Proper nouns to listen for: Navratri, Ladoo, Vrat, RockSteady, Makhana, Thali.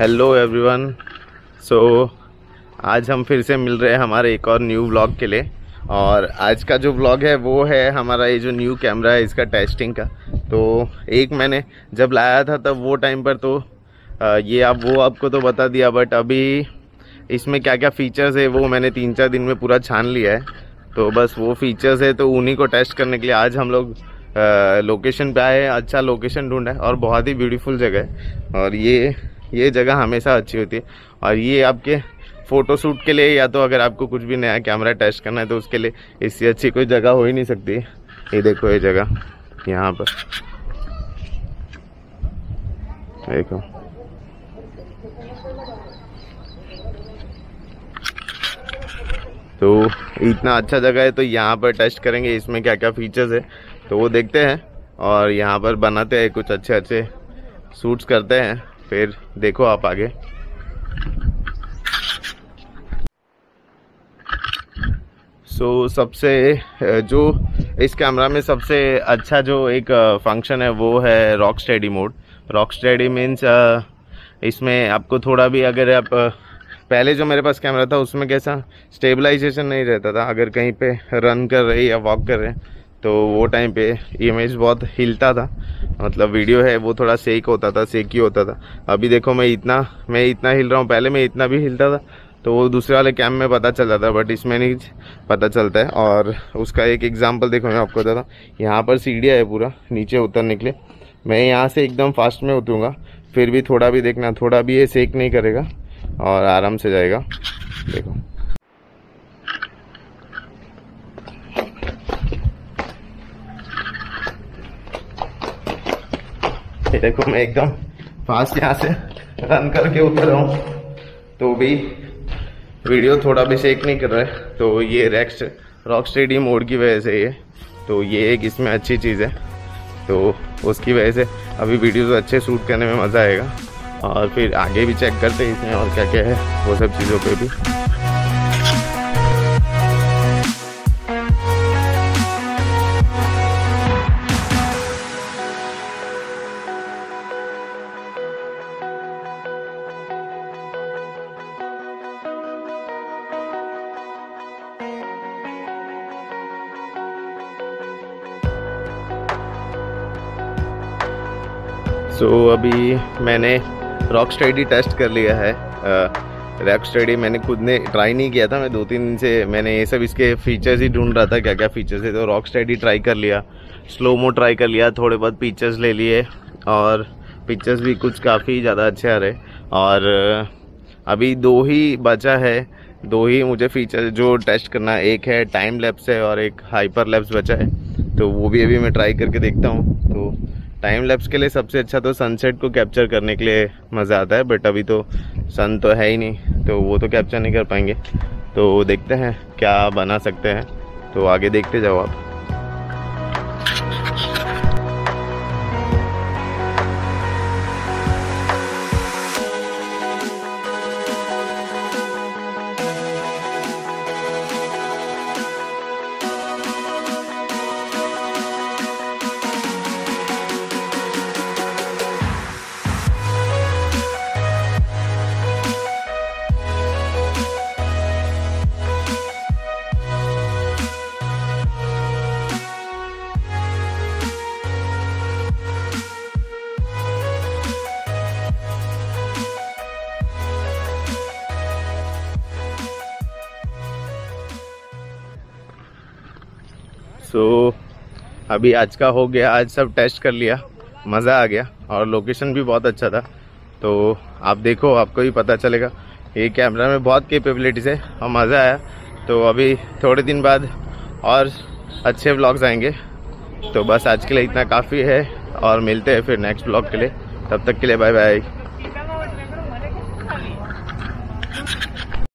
Hello everyone, सो आज हम फिर से मिल रहे हैं हमारे एक और न्यू व्लॉग के लिए। और आज का जो व्लॉग है वो है हमारा ये जो न्यू कैमरा है इसका टेस्टिंग का। तो एक मैंने जब लाया था तब वो टाइम पर तो ये आप वो आपको तो बता दिया, बट अभी इसमें क्या क्या फ़ीचर्स है वो मैंने 3-4 दिन में पूरा छान लिया है। तो बस वो फ़ीचर्स है तो उन्हीं को टेस्ट करने के लिए आज हम लोग लोकेशन पे आए। अच्छा लोकेशन ढूंढा है और बहुत ही ब्यूटीफुल जगह है। और ये जगह हमेशा अच्छी होती है। और ये आपके फ़ोटोशूट के लिए या तो अगर आपको कुछ भी नया कैमरा टेस्ट करना है तो उसके लिए इससे अच्छी कोई जगह हो ही नहीं सकती। ये देखो, ये जगह यहाँ पर देखो, तो इतना अच्छा जगह है तो यहाँ पर टेस्ट करेंगे इसमें क्या क्या फीचर्स है तो वो देखते हैं। और यहाँ पर बनाते हैं कुछ अच्छे शूट्स करते हैं, फिर देखो आप आगे। सो सबसे जो इस कैमरा में सबसे अच्छा जो एक फंक्शन है वो है RockSteady मोड। RockSteady मीन्स इसमें आपको थोड़ा भी, अगर आप पहले जो मेरे पास कैमरा था उसमें कैसा स्टेबलाइजेशन नहीं रहता था, अगर कहीं पे रन कर रहे या वॉक कर रहे हैं तो वो टाइम पे इमेज बहुत हिलता था, मतलब वीडियो है वो थोड़ा सेक होता था, सेकी होता था। अभी देखो मैं इतना हिल रहा हूँ, पहले मैं इतना भी हिलता था तो वो दूसरे वाले कैम में पता चल जाता है, बट इसमें नहीं पता चलता है। और उसका एक एग्जांपल देखो मैं आपको देता हूँ। यहाँ पर सीढ़ियाँ है पूरा नीचे उतरने के लिए, मैं यहाँ से एकदम फास्ट में उतरूँगा, फिर भी थोड़ा भी देखना, थोड़ा भी ये सेक नहीं करेगा और आराम से जाएगा। देखो देखो मैं एकदम फास्ट यहाँ से रन करके उतर रहा हूँ तो भी वीडियो थोड़ा भी सेक नहीं कर रहा है। तो ये RockSteady मोड की वजह से ये, तो ये एक इसमें अच्छी चीज़ है, तो उसकी वजह से अभी वीडियोस अच्छे शूट करने में मज़ा आएगा। और फिर आगे भी चेक करते हैं इसमें और क्या क्या है वो सब चीज़ों पे भी। सो अभी मैंने RockSteady टेस्ट कर लिया है। RockSteady मैंने खुद ने ट्राई नहीं किया था, मैं 2-3 दिन से मैंने ये सब इसके फीचर्स ही ढूंढ रहा था क्या क्या फीचर्स है। तो RockSteady ट्राई कर लिया, स्लोमो ट्राई कर लिया, थोड़े बहुत पिक्चर्स ले लिए और पिक्चर्स भी कुछ काफ़ी ज़्यादा अच्छे आ रहे। और अभी 2 ही बचा है, 2 ही मुझे फीचर जो टेस्ट करना है, एक है टाइम लैप्स है और एक हाइपर लैप्स बचा है, तो वो भी अभी मैं ट्राई करके देखता हूँ। तो टाइम लैप्स के लिए सबसे अच्छा तो सनसेट को कैप्चर करने के लिए मज़ा आता है, बट अभी तो सन तो है ही नहीं तो वो तो कैप्चर नहीं कर पाएंगे। तो देखते हैं क्या बना सकते हैं, तो आगे देखते जाओ आप। सो अभी आज का हो गया, आज सब टेस्ट कर लिया, मज़ा आ गया और लोकेशन भी बहुत अच्छा था। तो आप देखो, आपको भी पता चलेगा ये कैमरा में बहुत कैपेबिलिटीज़ है और मज़ा आया। तो अभी थोड़े दिन बाद और अच्छे व्लॉग्स आएंगे। तो बस आज के लिए इतना काफ़ी है और मिलते हैं फिर नेक्स्ट व्लॉग के लिए, तब तक के लिए बाय बाय।